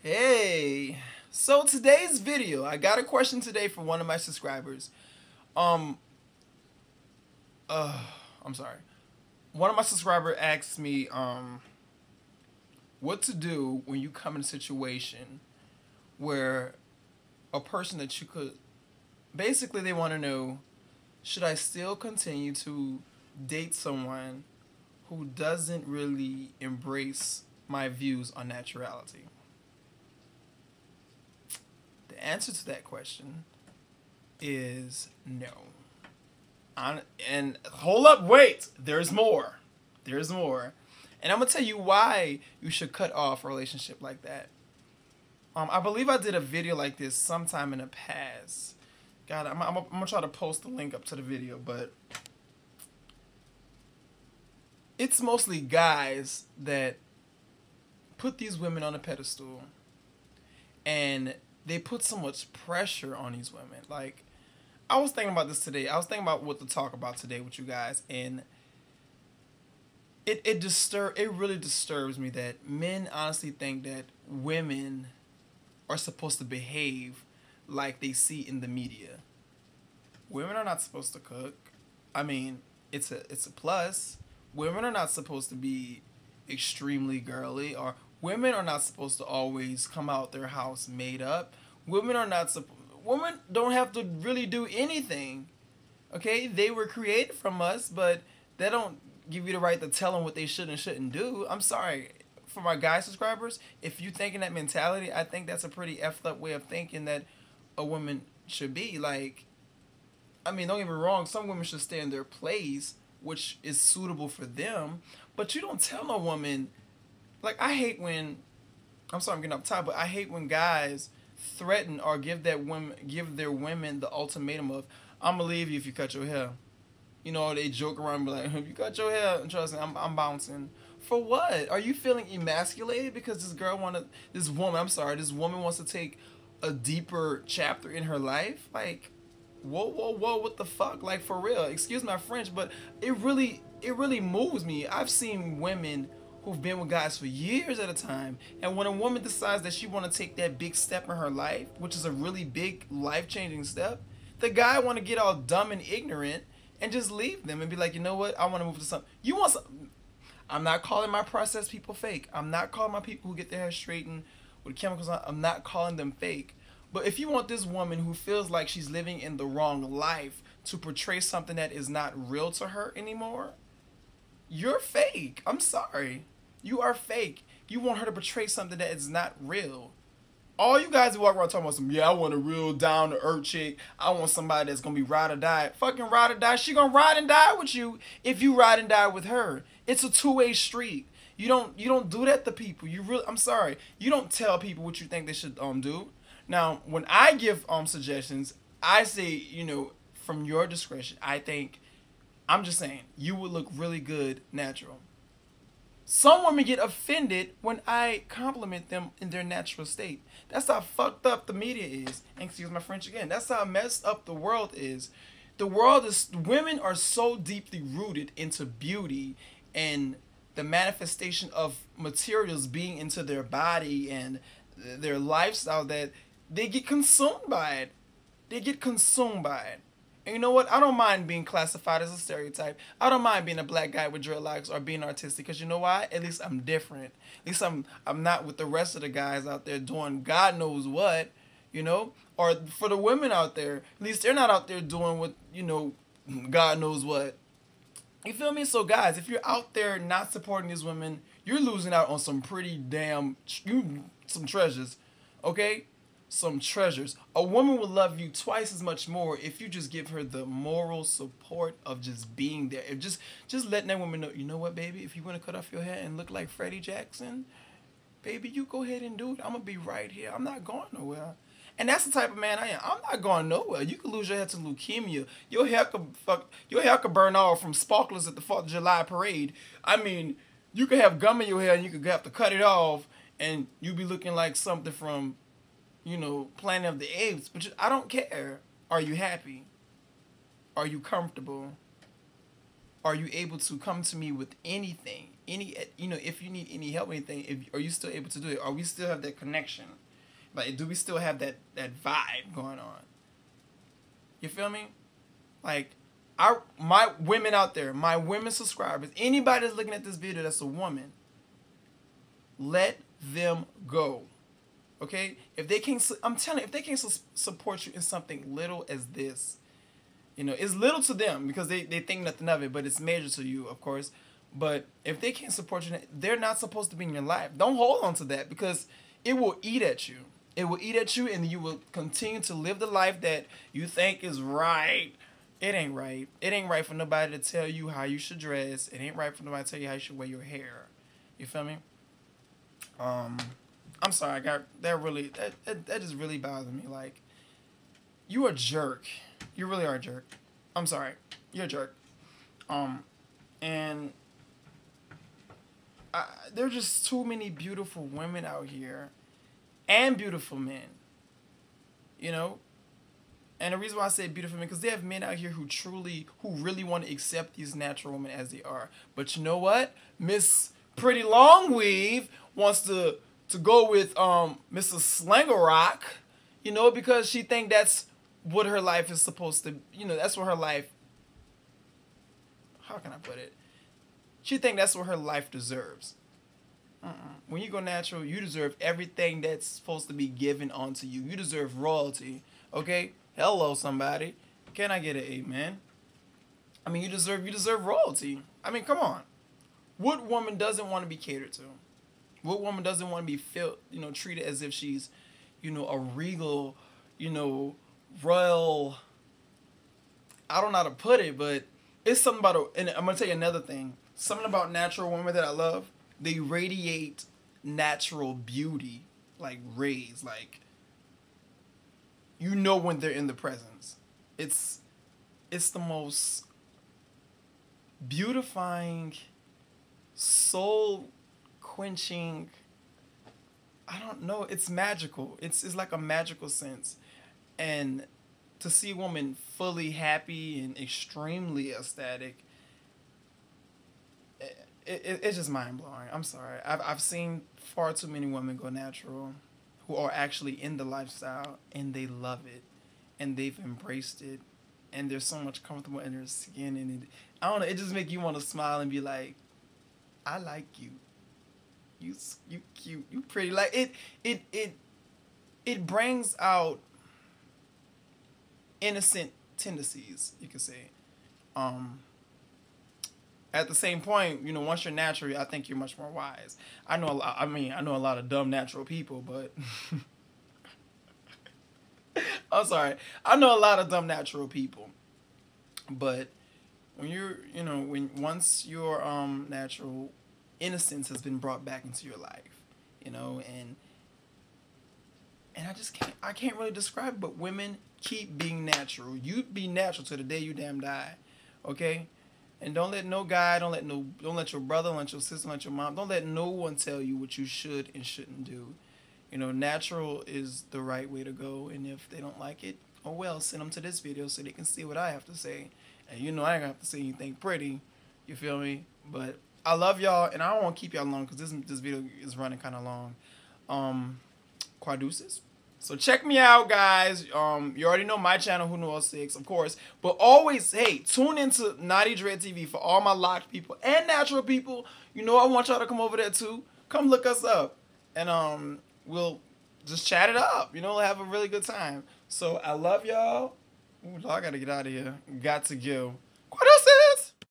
Hey, so today's video, I got a question today from one of my subscribers. I'm sorry. One of my subscribers asked me what to do when you come in a situation where a person that you could, basically they want to know, should I still continue to date someone who doesn't really embrace my views on naturality? The answer to that question is no. And hold up, wait, there's more. There's more. And I'm going to tell you why you should cut off a relationship like that. I believe I did a video like this sometime in the past. God, I'm going to try to post the link up to the video, but it's mostly guys that put these women on a pedestal, and they put so much pressure on these women. Like, I was thinking about this today. I was thinking about what to talk about today with you guys, and it really disturbs me that men honestly think that women are supposed to behave like they see in the media. Women are not supposed to cook. I mean, it's a plus. Women are not supposed to be extremely girly, or women are not supposed to always come out their house made up. Women don't have to really do anything. Okay, they were created from us, but they don't give you the right to tell them what they should and shouldn't do. I'm sorry, for my guy subscribers, if you think in that mentality, I think that's a pretty effed up way of thinking that a woman should be. Like, I mean, don't get me wrong, some women should stay in their place, which is suitable for them, but you don't tell no woman. Like, I'm getting off topic, but I hate when guys threaten or give their women the ultimatum of, I'm gonna leave you if you cut your hair. You know, they joke around and be like, if you cut your hair, and trust me, I'm bouncing. For what? Are you feeling emasculated because this woman wants to take a deeper chapter in her life? Like, whoa, whoa, whoa, what the fuck? Like, for real, excuse my French, but it really moves me. I've seen women who've been with guys for years at a time, and when a woman decides that she want to take that big step in her life, which is a really big life-changing step, the guy want to get all dumb and ignorant and just leave them and be like, you know what, I want to move to something. You want something? I'm not calling my processed people fake. I'm not calling my people who get their hair straightened with chemicals on, I'm not calling them fake. But if you want this woman who feels like she's living in the wrong life to portray something that is not real to her anymore, you're fake. I'm sorry. You are fake. You want her to portray something that is not real. All you guys who walk around talking about some, yeah, I want a real down-to-earth chick. I want somebody that's going to be ride or die. Fucking ride or die. She going to ride and die with you if you ride and die with her. It's a two-way street. You don't do that to people. I'm sorry. You don't tell people what you think they should do. Now, when I give suggestions, I say, you know, from your discretion. I think, I'm just saying, you would look really good natural. Some women get offended when I compliment them in their natural state. That's how fucked up the media is. And excuse my French again. That's how messed up the world is. Women are so deeply rooted into beauty and the manifestation of materials being into their body and their lifestyle that they get consumed by it. They get consumed by it. And you know what? I don't mind being classified as a stereotype. I don't mind being a black guy with dreadlocks or being artistic, because you know why? At least I'm different. At least I'm not with the rest of the guys out there doing God knows what, you know? Or for the women out there, at least they're not out there doing what, you know, God knows what. You feel me? So guys, if you're out there not supporting these women, you're losing out on some pretty damn, some treasures, okay? Some treasures. A woman will love you twice as much more if you just give her the moral support of just being there. If just letting that woman know, you know what, baby, if you want to cut off your hair and look like Freddie Jackson, baby, you go ahead and do it. I'm going to be right here. I'm not going nowhere. And that's the type of man I am. I'm not going nowhere. You could lose your hair to leukemia. Your hair could burn off from sparklers at the 4th of July parade. I mean, you could have gum in your hair and you could have to cut it off and you be looking like something from, you know, Planet of the Apes. But I don't care. Are you happy? Are you comfortable? are you able to come to me with anything? If you need any help, anything, are you still able to do it? Are we still have that connection? Like, do we still have that vibe going on? You feel me? Like, my women out there, my women subscribers, anybody that's looking at this video that's a woman, let them go. Okay? If they can't, I'm telling you, if they can't support you in something little as this, you know, it's little to them because they think nothing of it, but it's major to you, of course. But if they can't support you, they're not supposed to be in your life. Don't hold on to that because it will eat at you. It will eat at you, and you will continue to live the life that you think is right. It ain't right. It ain't right for nobody to tell you how you should dress. It ain't right for nobody to tell you how you should wear your hair. You feel me? I'm sorry. I got that really. That just really bothers me. Like, you a jerk. You really are a jerk. I'm sorry. You're a jerk. And there's just too many beautiful women out here, and beautiful men. You know. And the reason why I say beautiful men, because they have men out here who really want to accept these natural women as they are. But you know what? Miss Pretty Longweave wants to go with Mrs. Slangerock, you know, because she think that's what her life is supposed to, you know, that's what her life, how can I put it? She think that's what her life deserves. When you go natural, you deserve everything that's supposed to be given onto you. You deserve royalty, okay? Hello, somebody. Can I get an amen? I mean, you deserve royalty. I mean, come on. What woman doesn't want to be catered to? What woman doesn't want to be treated as if she's, you know, a regal, you know, royal? I don't know how to put it, but it's something about. And I'm gonna tell you another thing. Something about natural women that I love. They radiate natural beauty, like rays, like. You know when they're in the presence. It's the most beautifying, soul-quenching, I don't know, it's magical. It's like a magical sense. And to see a woman fully happy and extremely ecstatic, it's just mind-blowing. I'm sorry. I've seen far too many women go natural who are actually in the lifestyle, and they love it, and they've embraced it, and they're so much comfortable in their skin, and it, I don't know, it just makes you want to smile and be like, I like you, you cute, you pretty. Like it brings out innocent tendencies, you could say. At the same point, you know, once you're natural, I think you're much more wise. I know a lot of dumb natural people, but I'm sorry. I know a lot of dumb natural people, but when you're, you know, once your natural innocence has been brought back into your life, you know, and I can't really describe it, but women, keep being natural. You be natural till the day you damn die, okay? And don't let no guy, don't let your brother, don't let your sister, don't let your mom, don't let no one tell you what you should and shouldn't do. You know, natural is the right way to go. And if they don't like it, oh well, send them to this video so they can see what I have to say. And you know I ain't gonna have to say anything pretty. You feel me? But I love y'all, and I don't want to keep y'all long because this video is running kind of long. Quaduces. So check me out, guys. You already know my channel, Who Knew 06, of course. But always, hey, tune into Naughty Dread TV for all my locked people and natural people. You know, I want y'all to come over there, too. Come look us up. And we'll just chat it up. You know, we'll have a really good time. So I love y'all. Ooh, I got to get out of here. Got to go.